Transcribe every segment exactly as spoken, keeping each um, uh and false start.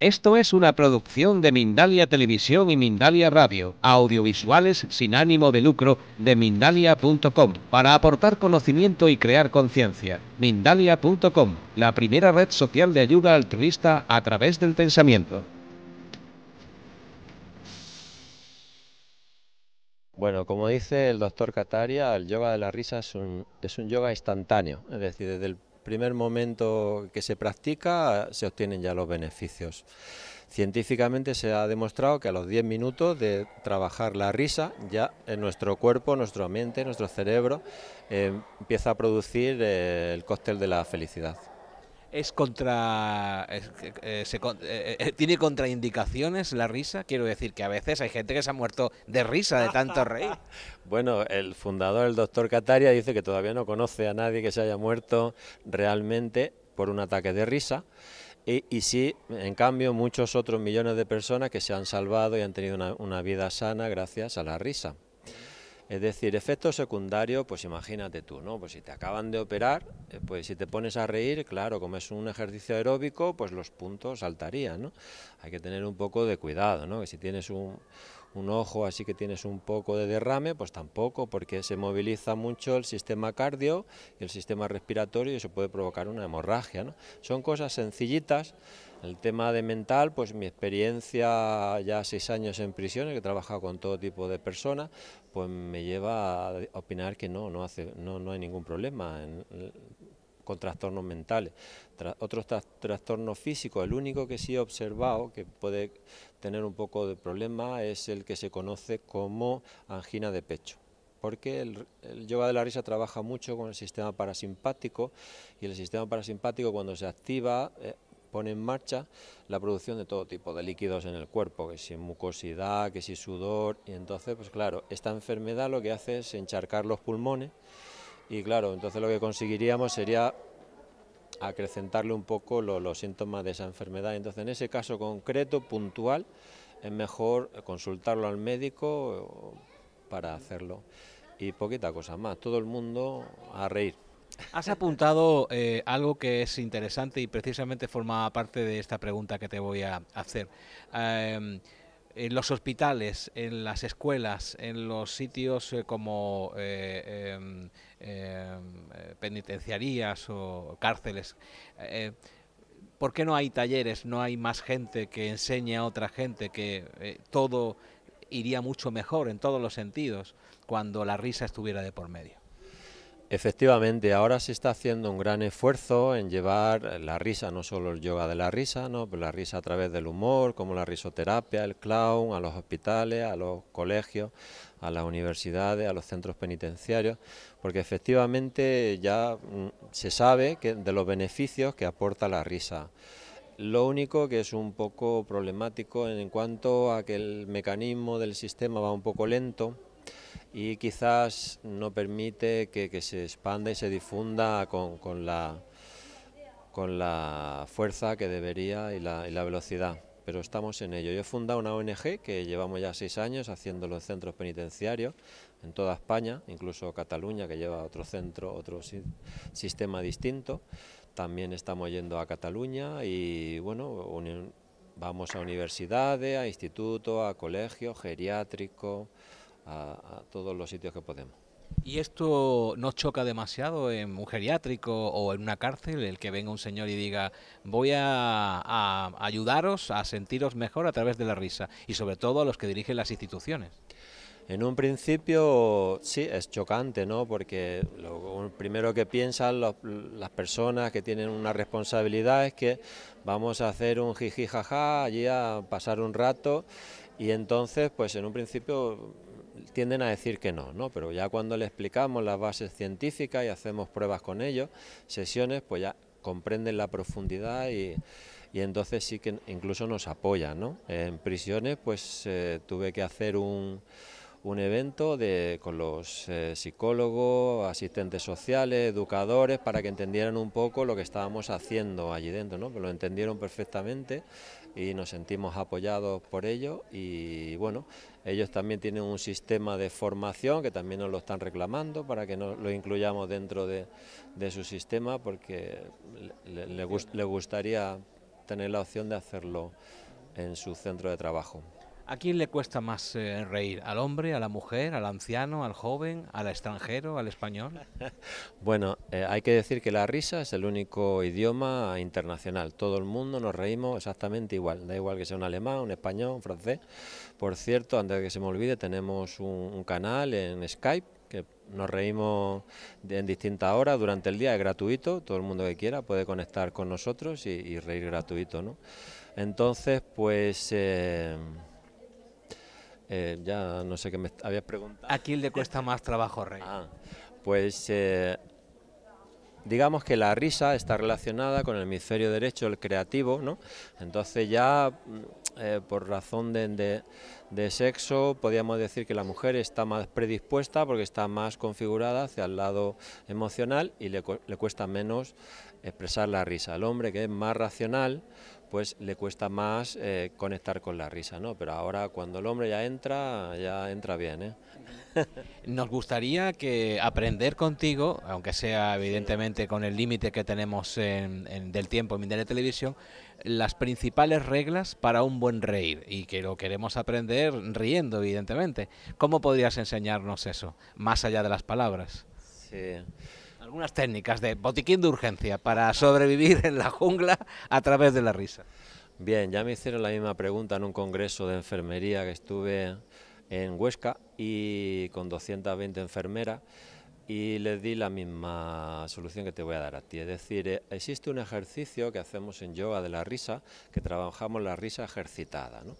Esto es una producción de Mindalia Televisión y Mindalia Radio, audiovisuales sin ánimo de lucro de Mindalia punto com, para aportar conocimiento y crear conciencia. Mindalia punto com, la primera red social de ayuda altruista a través del pensamiento. Bueno, como dice el doctor Kataria, el yoga de la risa es un, es un yoga instantáneo, es decir, desde el primer momento que se practica se obtienen ya los beneficios. Científicamente se ha demostrado que a los diez minutos de trabajar la risa ya en nuestro cuerpo, nuestra mente, nuestro cerebro eh, empieza a producir eh, el cóctel de la felicidad. Es contra, es, eh, se, eh, ¿Tiene contraindicaciones la risa? Quiero decir que a veces hay gente que se ha muerto de risa de tanto reír. Bueno, el fundador, el doctor Kataria, dice que todavía no conoce a nadie que se haya muerto realmente por un ataque de risa. Y, y sí, en cambio, muchos otros millones de personas que se han salvado y han tenido una, una vida sana gracias a la risa. Es decir, efectos secundarios, pues imagínate tú, ¿no? Pues si te acaban de operar, pues si te pones a reír, claro, como es un ejercicio aeróbico, pues los puntos saltarían, ¿no? Hay que tener un poco de cuidado, ¿no? Que si tienes un, un ojo así que tienes un poco de derrame, pues tampoco, porque se moviliza mucho el sistema cardio y el sistema respiratorio y eso puede provocar una hemorragia, ¿no? Son cosas sencillitas. El tema de mental, pues mi experiencia ya seis años en prisiones, que he trabajado con todo tipo de personas, pues me lleva a opinar que no, no, hace, no, no hay ningún problema en, con trastornos mentales. Tra, otros tra, trastornos físicos, el único que sí he observado que puede tener un poco de problema es el que se conoce como angina de pecho. Porque el, el yoga de la risa trabaja mucho con el sistema parasimpático y el sistema parasimpático cuando se activa Eh, pone en marcha la producción de todo tipo de líquidos en el cuerpo, que si mucosidad, que si sudor, y entonces, pues claro, esta enfermedad lo que hace es encharcar los pulmones, y claro, entonces lo que conseguiríamos sería acrecentarle un poco lo, los síntomas de esa enfermedad. Entonces, en ese caso concreto, puntual, es mejor consultarlo al médico para hacerlo, y poquita cosa más, todo el mundo a reír. Has apuntado eh, algo que es interesante y precisamente forma parte de esta pregunta que te voy a hacer. Eh, en los hospitales, en las escuelas, en los sitios eh, como eh, eh, eh, penitenciarías o cárceles, eh, ¿por qué no hay talleres, no hay más gente que enseñe a otra gente que eh, todo iría mucho mejor en todos los sentidos cuando la risa estuviera de por medio? Efectivamente, ahora se está haciendo un gran esfuerzo en llevar la risa, no solo el yoga de la risa, ¿no? Pero la risa a través del humor, como la risoterapia, el clown, a los hospitales, a los colegios, a las universidades, a los centros penitenciarios, porque efectivamente ya se sabe que de los beneficios que aporta la risa. Lo único que es un poco problemático en cuanto a que el mecanismo del sistema va un poco lento, y quizás no permite que, que se expanda y se difunda con, con, la, con la fuerza que debería y la, y la velocidad, pero estamos en ello. Yo he fundado una O N G que llevamos ya seis años haciendo los centros penitenciarios en toda España, incluso Cataluña, que lleva otro centro, otro si, sistema distinto. También estamos yendo a Cataluña y bueno, un, vamos a universidades, a institutos, a colegios geriátricos, A, a todos los sitios que podemos. ¿Y esto no choca demasiado en un geriátrico o en una cárcel, el que venga un señor y diga voy a, a ayudaros a sentiros mejor a través de la risa, y sobre todo a los que dirigen las instituciones? En un principio sí, es chocante, ¿no? Porque lo primero que piensan los, las personas que tienen una responsabilidad es que vamos a hacer un jiji jaja, allí a pasar un rato, y entonces pues en un principio tienden a decir que no, ¿no? Pero ya cuando le explicamos las bases científicas y hacemos pruebas con ellos, sesiones, pues ya comprenden la profundidad y, y entonces sí que incluso nos apoyan, ¿no? En prisiones pues eh, tuve que hacer un, un evento de, con los eh, psicólogos, asistentes sociales, educadores, para que entendieran un poco lo que estábamos haciendo allí dentro, ¿no? Pero lo entendieron perfectamente y nos sentimos apoyados por ellos, y bueno, ellos también tienen un sistema de formación que también nos lo están reclamando para que nos lo incluyamos dentro de, de su sistema, porque le, le, le, gust, le gustaría tener la opción de hacerlo en su centro de trabajo. ¿A quién le cuesta más eh, reír? ¿Al hombre, a la mujer, al anciano, al joven, al extranjero, al español? Bueno, eh, hay que decir que la risa es el único idioma internacional. Todo el mundo nos reímos exactamente igual. Da igual que sea un alemán, un español, un francés. Por cierto, antes de que se me olvide, tenemos un, un canal en Skype que nos reímos en distintas horas durante el día. Es gratuito, todo el mundo que quiera puede conectar con nosotros y, y reír gratuito, ¿no? Entonces, pues... Eh, Eh, ya no sé qué me habías preguntado. ¿A quién le cuesta más trabajo reír? Ah, pues eh, digamos que la risa está relacionada con el hemisferio derecho, el creativo, ¿no? Entonces ya eh, por razón de, de, de sexo podríamos decir que la mujer está más predispuesta porque está más configurada hacia el lado emocional y le, le cuesta menos expresar la risa. El hombre, que es más racional, pues le cuesta más eh, conectar con la risa, ¿no? Pero ahora cuando el hombre ya entra, ya entra bien, ¿eh? Nos gustaría que aprender contigo, aunque sea evidentemente con el límite que tenemos en, en, del tiempo en Mindalia Televisión, las principales reglas para un buen reír, y que lo queremos aprender riendo, evidentemente. ¿Cómo podrías enseñarnos eso, más allá de las palabras? Sí. Algunas técnicas de botiquín de urgencia para sobrevivir en la jungla a través de la risa. Bien, ya me hicieron la misma pregunta en un congreso de enfermería que estuve en Huesca y con doscientas veinte enfermeras, y les di la misma solución que te voy a dar a ti. Es decir, existe un ejercicio que hacemos en yoga de la risa, que trabajamos la risa ejercitada, ¿no?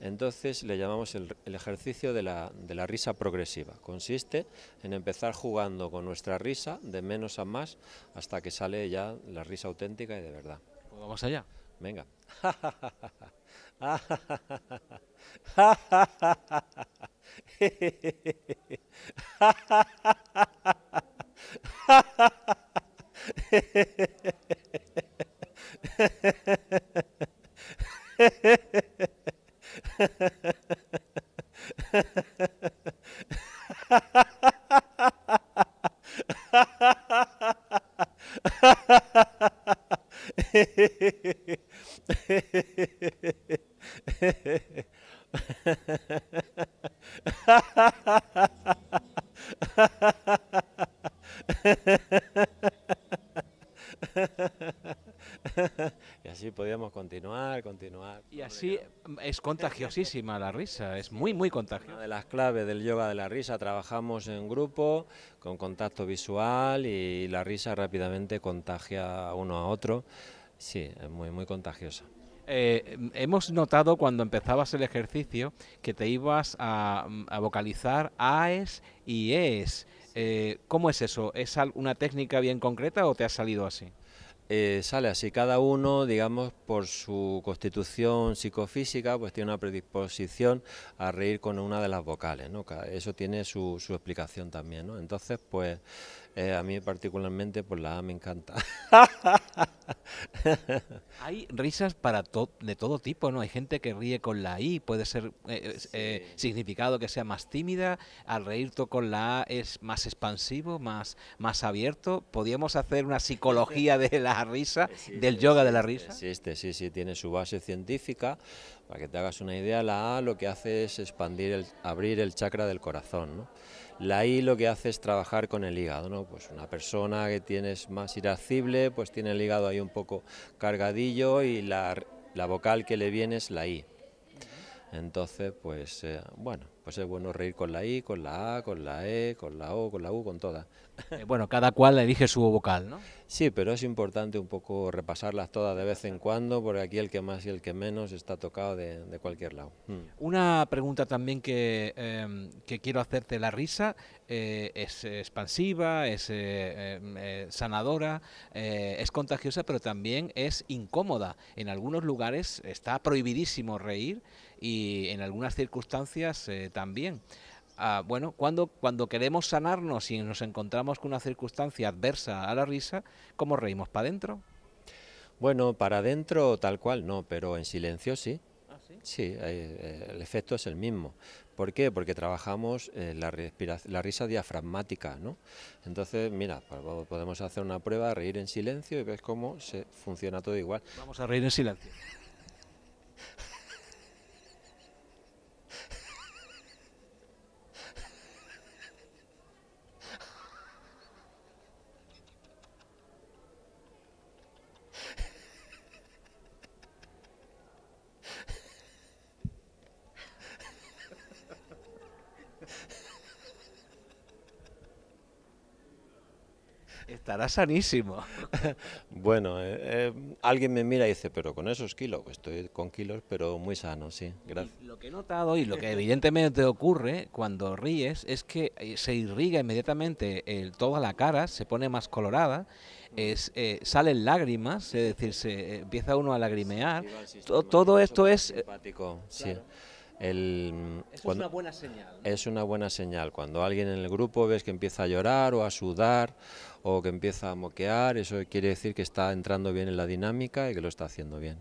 Entonces le llamamos el, el ejercicio de la, de la risa progresiva. Consiste en empezar jugando con nuestra risa de menos a más hasta que sale ya la risa auténtica y de verdad. Pues vamos allá. Venga. Y así podíamos continuar, continuar. Y así es contagiosísima la risa, es muy, muy contagiosa. Una de las claves del yoga de la risa, trabajamos en grupo, con contacto visual, y la risa rápidamente contagia uno a otro. Sí, es muy, muy contagiosa. Eh, hemos notado cuando empezabas el ejercicio que te ibas a, a vocalizar aes y es. Eh, ¿Cómo es eso? ¿Es una técnica bien concreta o te ha salido así? Eh, sale así, cada uno, digamos, por su constitución psicofísica, pues tiene una predisposición a reír con una de las vocales, ¿no? Eso tiene su, su explicación también, ¿no? Entonces, pues, eh, a mí particularmente, pues la A me encanta. Hay risas para to de todo tipo, ¿no? Hay gente que ríe con la I, puede ser eh, sí. eh, significado que sea más tímida, al reír tú con la A es más expansivo, más, más abierto. ¿Podríamos hacer una psicología de la risa, existe, del yoga de la risa? Existe, sí, sí, tiene su base científica. Para que te hagas una idea, la A lo que hace es expandir, el, abrir el chakra del corazón, ¿no? La I lo que hace es trabajar con el hígado, ¿no? Pues una persona que tienes más irascible, pues tiene el hígado ahí un poco cargadillo, y la, la vocal que le viene es la I. Entonces, pues, eh, bueno, pues es bueno reír con la I, con la A, con la E, con la O, con la U, con todas. Eh, bueno, cada cual elige su vocal, ¿no? Sí, pero es importante un poco repasarlas todas de vez en cuando, porque aquí el que más y el que menos está tocado de, de cualquier lado. Hmm. Una pregunta también que, eh, que quiero hacerte. La risa eh, es expansiva, es eh, eh, sanadora, eh, es contagiosa, pero también es incómoda. En algunos lugares está prohibidísimo reír, y en algunas circunstancias eh, también. Ah, bueno, cuando, cuando queremos sanarnos y nos encontramos con una circunstancia adversa a la risa, ¿cómo reímos? ¿Para adentro? Bueno, para adentro tal cual no, pero en silencio sí. ¿Ah, sí? Sí, eh, eh, el efecto es el mismo. ¿Por qué? Porque trabajamos eh, la, la risa diafragmática, ¿no? Entonces, mira, podemos hacer una prueba, reír en silencio y ves cómo se funciona todo igual. Vamos a reír en silencio. Estará sanísimo. Bueno, eh, eh, alguien me mira y dice, pero con esos kilos, pues estoy con kilos, pero muy sano, sí, gracias. Lo que he notado y lo que evidentemente ocurre cuando ríes es que se irriga inmediatamente eh, toda la cara, se pone más colorada, es, eh, salen lágrimas, es decir, se eh, empieza uno a lagrimear. Sí, todo, todo esto es... Simpático, sí. Claro. El, Eso cuando, es una buena señal, ¿no? Es una buena señal. Cuando alguien en el grupo ves que empieza a llorar o a sudar o que empieza a moquear, eso quiere decir que está entrando bien en la dinámica y que lo está haciendo bien.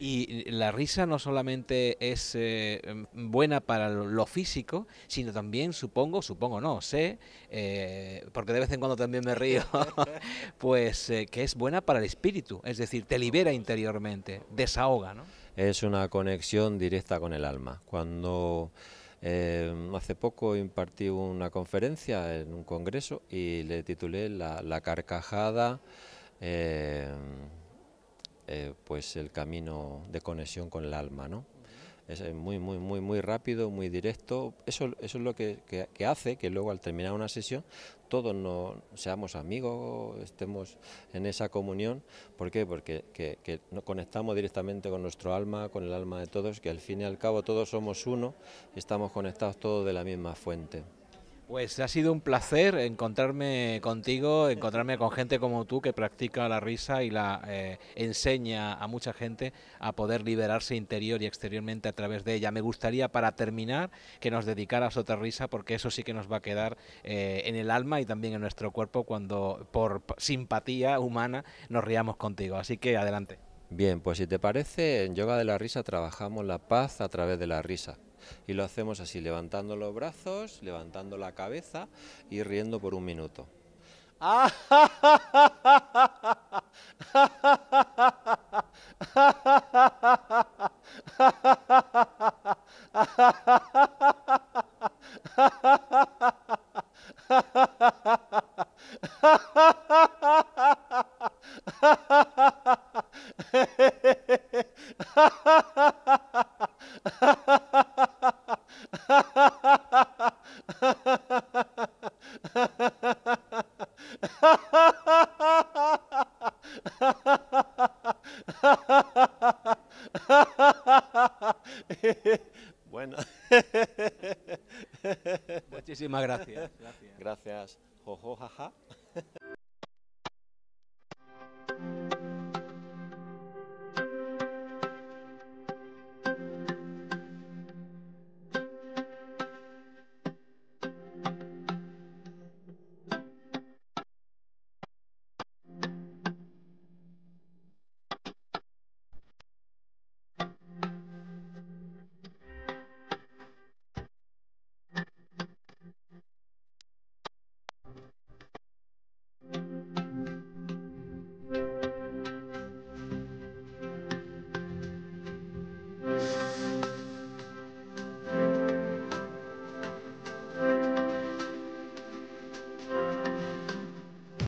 Y la risa no solamente es eh, buena para lo físico, sino también, supongo, supongo no, sé, eh, porque de vez en cuando también me río, pues eh, que es buena para el espíritu, es decir, te libera interiormente, desahoga, ¿no? Es una conexión directa con el alma. Cuando eh, hace poco impartí una conferencia en un congreso y le titulé La, la carcajada, eh, eh, pues el camino de conexión con el alma, ¿no? Es muy, muy, muy, muy rápido, muy directo. Eso, eso es lo que, que, que hace que luego al terminar una sesión todos no seamos amigos, estemos en esa comunión. ¿Por qué? Porque que, que nos conectamos directamente con nuestro alma, con el alma de todos, que al fin y al cabo todos somos uno, estamos conectados todos de la misma fuente. Pues ha sido un placer encontrarme contigo, encontrarme con gente como tú que practica la risa y la eh, enseña a mucha gente a poder liberarse interior y exteriormente a través de ella. Me gustaría, para terminar, que nos dedicaras otra risa, porque eso sí que nos va a quedar eh, en el alma y también en nuestro cuerpo cuando, por simpatía humana, nos riamos contigo. Así que adelante. Bien, pues si te parece, en Yoga de la Risa trabajamos la paz a través de la risa. Y lo hacemos así, levantando los brazos, levantando la cabeza y riendo por un minuto. Bueno, muchísimas gracias. Gracias. Gracias. Jo, jo, ja, ja.